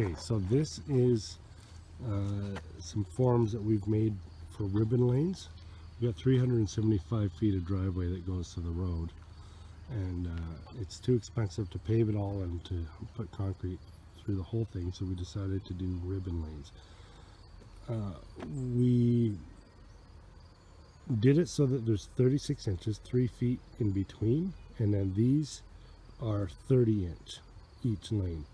Okay, so this is some forms that we've made for ribbon lanes. We've got 375 feet of driveway that goes to the road, and it's too expensive to pave it all and to put concrete through the whole thing, so we decided to do ribbon lanes. We did it so that there's 36 inches, 3 feet in between, and then these are 30 inch each lane.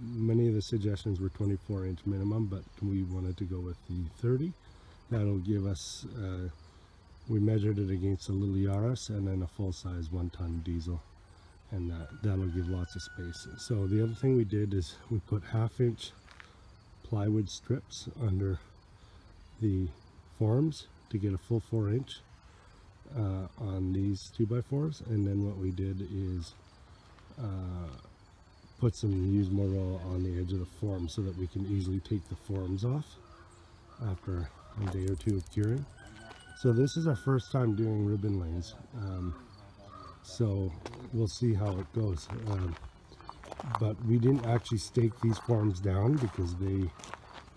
Many of the suggestions were 24 inch minimum, but we wanted to go with the 30. That'll give us, we measured it against a little Yaris and then a full-size 1-ton diesel, and that'll give lots of space. So the other thing we did is we put 1/2 inch plywood strips under the forms to get a full 4 inch on these 2x4s, and then what we did is put some used morale on the edge of the form so that we can easily take the forms off after a day or two of curing. So this is our first time doing ribbon lanes, so we'll see how it goes. But we didn't actually stake these forms down because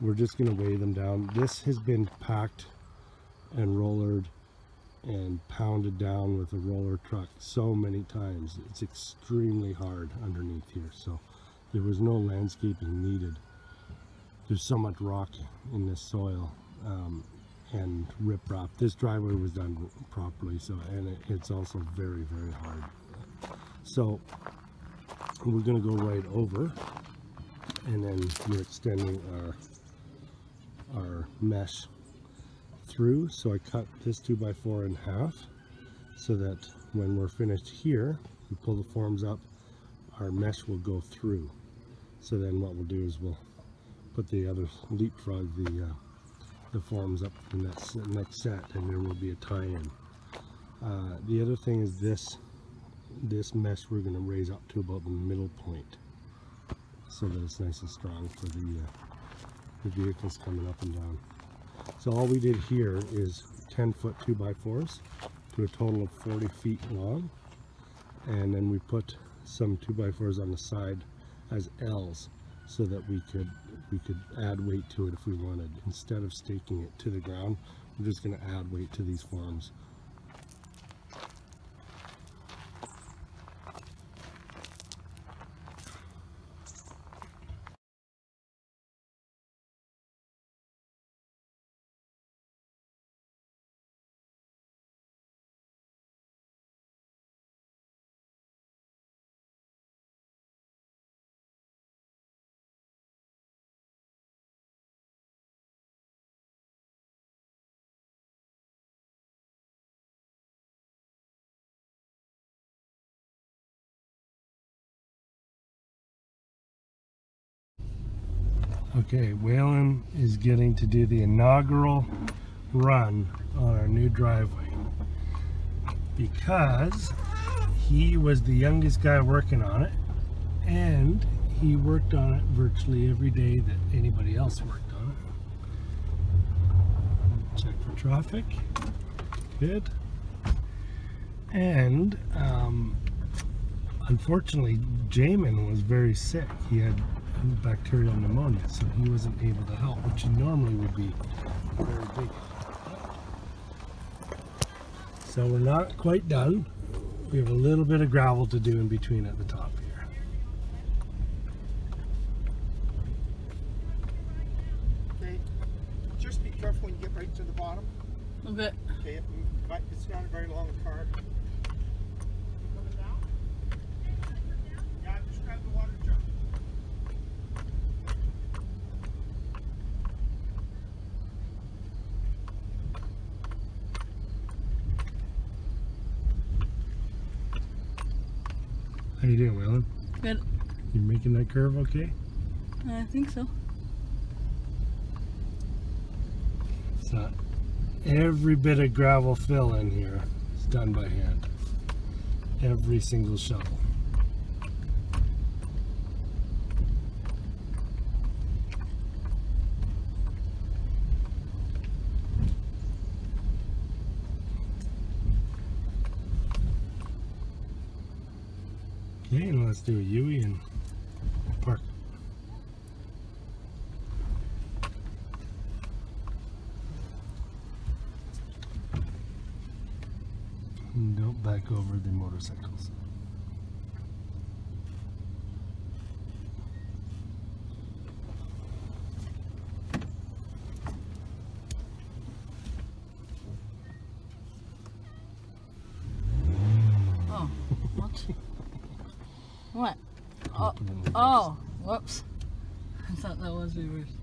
we're just going to weigh them down. This has been packed and rollered and pounded down with a roller truck so many times. It's extremely hard underneath here, so there was no landscaping needed. There's so much rock in this soil and riprap. This driveway was done properly, so, and it's also very, very hard. So we're going to go right over, and then we're extending our mesh through. So I cut this 2x4 in half so that when we're finished here, we pull the forms up, our mesh will go through. So then what we'll do is we'll put the other, leapfrog the forms up from that next set, and there will be a tie-in. The other thing is this mesh we're going to raise up to about the middle point so that it's nice and strong for the vehicles coming up and down. So all we did here is 10-foot 2x4s to a total of 40 feet long, and then we put some 2x4s on the side as L's so that we could add weight to it if we wanted. Instead of staking it to the ground, we're just going to add weight to these forms. Okay, Waylon is getting to do the inaugural run on our new driveway because he was the youngest guy working on it, and he worked on it virtually every day that anybody else worked on it. Check for traffic. Good. And unfortunately, Jamin was very sick. He had bacterial pneumonia, so he wasn't able to help, which he normally would be very big. So we're not quite done. We have a little bit of gravel to do in between at the top here. Okay, just be careful when you get right to the bottom. A little bit. Okay, it's not a very long car. Yeah, just grab the water jug. How you doing, Waylon? Good. You making that curve okay? I think so. It's not every bit of gravel fill in here. It's done by hand. Every single shovel. Okay, and let's do a U-turn and park. back over the motorcycles. Oh, what? What? Oh, whoops. I thought that was reversed.